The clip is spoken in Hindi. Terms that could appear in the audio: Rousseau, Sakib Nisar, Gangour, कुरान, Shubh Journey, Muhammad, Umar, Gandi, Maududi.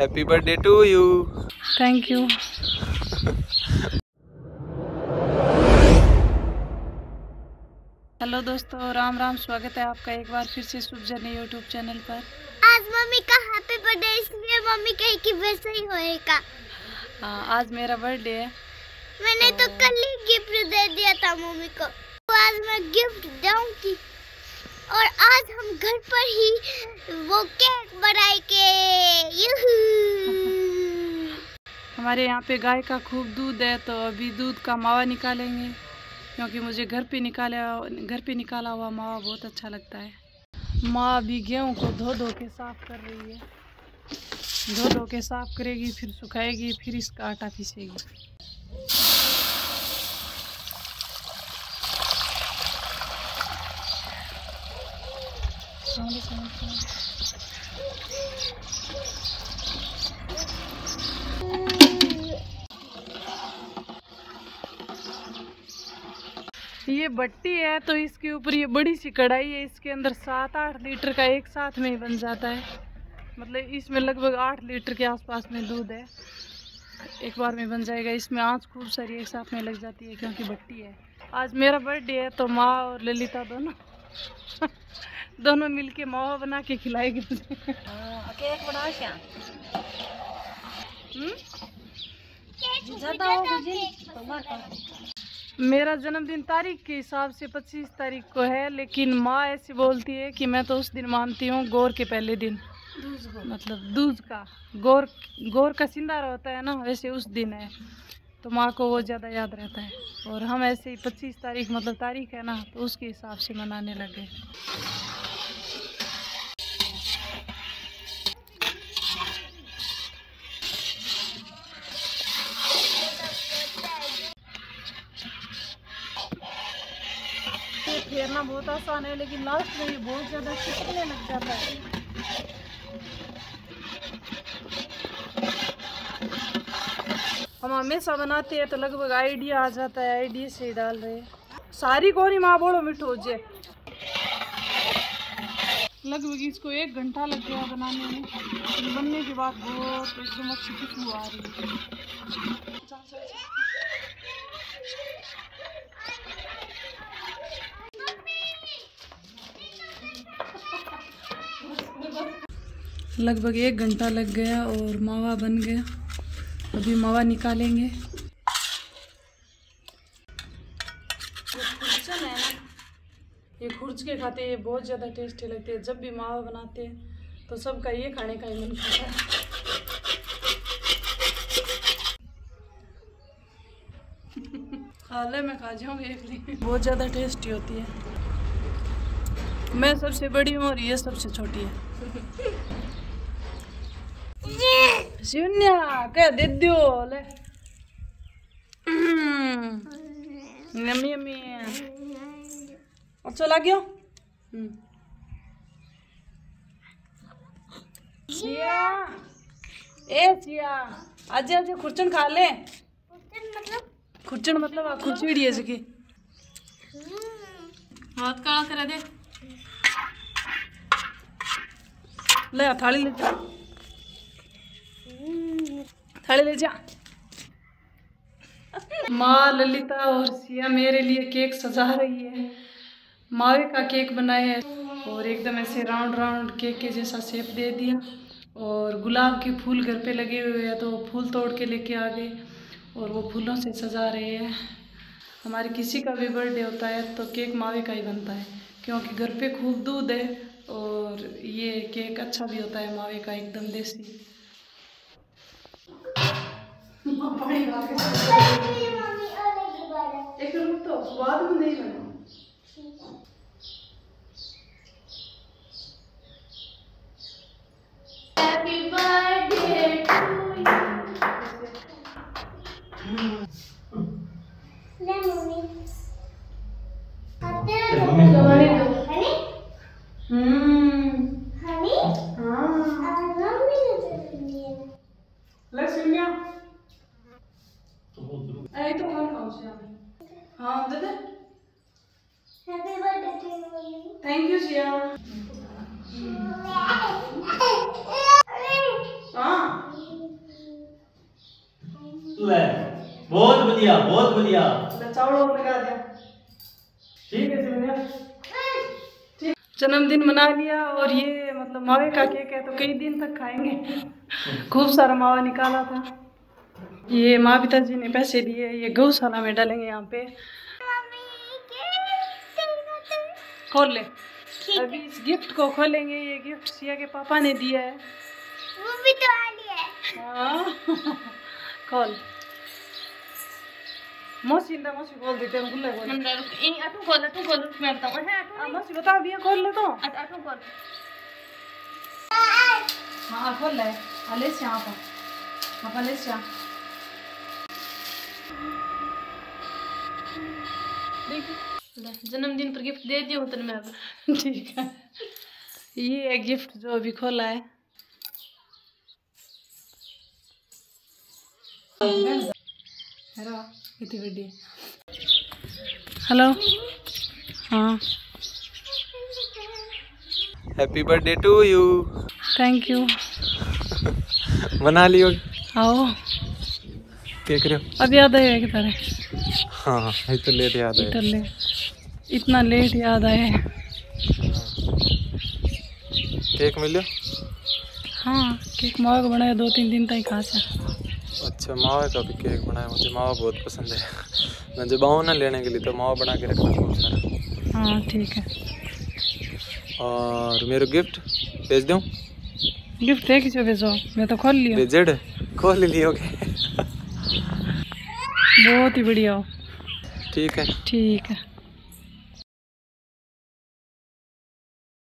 Happy birthday to you. Thank you. Hello दोस्तों, राम राम। स्वागत है आपका एक बार फिर से शुभ जर्नी यूट्यूब चैनल पर। आज मम्मी का हैप्पी बर्थडे, इसलिए मम्मी कहे कि वैसे ही होएगा। हाँ, आज मेरा बर्थडे है। मैंने तो कल ही गिफ्ट दे दिया था मम्मी को, तो आज मैं गिफ्ट दूंगी। और आज हम घर पर ही वो केक बनाएंगे। हमारे यहाँ पे गाय का खूब दूध है, तो अभी दूध का मावा निकालेंगे, क्योंकि मुझे घर पे निकाला हुआ मावा बहुत अच्छा लगता है। माँ अभी गेहूँ को धो के साफ़ कर रही है। धो के साफ़ करेगी, फिर सुखाएगी, फिर इसका आटा पीसेगी। ये बट्टी है, तो इसके ऊपर ये बड़ी सी कढ़ाई है, इसके अंदर 7-8 लीटर का एक साथ में ही बन जाता है। मतलब इसमें लगभग 8 लीटर के आसपास में दूध है, एक बार में बन जाएगा। इसमें आँच खूब सारी एक साथ में लग जाती है, क्योंकि बट्टी है। आज मेरा बर्थडे है, तो माँ और ललिता दोनों मिलके मावा बना के खिलाएगी। केक बनाओ क्या? मेरा जन्मदिन तारीख के हिसाब से 25 तारीख को है, लेकिन माँ ऐसे बोलती है कि मैं तो उस दिन मानती हूँ गौर के पहले दिन, मतलब दूध का गौर का सिंदारा होता है ना, वैसे उस दिन है, तो माँ को वो ज़्यादा याद रहता है। और हम ऐसे ही 25 तारीख मतलब तारीख है ना, तो उसके हिसाब से मनाने लगे। फेरना बहुत आसान है, लेकिन लास्ट में ये बहुत ज़्यादा चिपकने लग जाता है। हम हमेशा बनाते हैं, तो लगभग आइडिया आ जाता है, आइडिया से ही डाल रहे हैं। सारी कोरी माँ बोलो मिठो जे। लगभग इसको 1 घंटा लग गया बनाने में। बनने के बाद बहुत एकदम अच्छी खुशबू आ रही है। लगभग 1 घंटा लग गया और मावा बन गया। अभी मावा निकालेंगे। ये खुर्च के खाते हैं, बहुत ज़्यादा टेस्टी लगते हैं। जब भी मावा बनाते हैं तो सबका ये खाने का ही मन करता है। खा ले, मैं खा जाऊँगी एक दिन। बहुत ज़्यादा टेस्टी होती है। मैं सबसे बड़ी हूँ और ये सबसे छोटी है। शून्या क्या दे दियो ले। Yummy yummy. अच्छा लग गया? चिया। ए चिया। आज आज खुर्चन खा ले। खुर्चन मतलब आप खुर्चीड़ी है इसकी। हाथ काला करा दे। ले थाली ले, थाली ले जा। माँ, ललिता और सिया मेरे लिए केक सजा रही है। मावे का केक बनाया है और एकदम ऐसे राउंड केक के जैसा शेप दे दिया। और गुलाब के फूल घर पे लगे हुए हैं, तो फूल तोड़ के लेके आ गए और वो फूलों से सजा रहे हैं। हमारे किसी का भी बर्थडे होता है तो केक मावे का ही बनता है, क्योंकि घर पे खूब दूध है और ये केक अच्छा भी होता है मावे का, एकदम देसी। एक मिनट तो स्वाद में नहीं बना। Thank you Siya. ले बहुत बढ़िया चावलों में लगा दिया। ठीक है सिमरिया, जन्मदिन मना लिया और ये मतलब मावे का केक है तो कई दिन तक खाएंगे। खूब सारा मावा निकाला था। ये माँ पिता जी ने पैसे दिए, ये गौशाला में डालेंगे। यहाँ पे खोल ले अभी इस गिफ्ट को खोलेंगे। ये गिफ्ट सिया के पापा ने दिया है, वो भी तो है। हाँ खोल मौसी, इंदा मौसी बोल देते हैं। गुल्ला बोल इंदा रुक, इन आटू खोल, आटू खोल, रुक मैं बताऊं। है आटू मौसी बता, अभी खोल ले तो आटू खोल। हां खोल ले अलेसिया, पापा अलेसिया जन्मदिन पर गिफ्ट दे दिया हूँ तेरे में। ठीक है, ये है गिफ्ट जो अभी खोला है। हेलो, हाँ happy birthday to you. Thank you. बना लियो, आओ देख रहे हो अब याद आया किधर है। हाँ इतना लेट याद आया, इतना लेट याद आया। केक मिल गया? हाँ केक मावा का बनाया, 2-3 दिन तक खा सा। अच्छा मावा का भी केक बनाया, मुझे मावा बहुत पसंद है। मैं जब आऊँ ना लेने के लिए तो मावा बना के रखना बहुत सारा। हाँ ठीक है। और मेरा गिफ्ट भेज दूँ? गिफ्ट है किसी भेजो, मैं तो खोल लिया। भेजेड खोल लियोगे? बहुत ही बढ़िया हो। ठीक है ठीक है।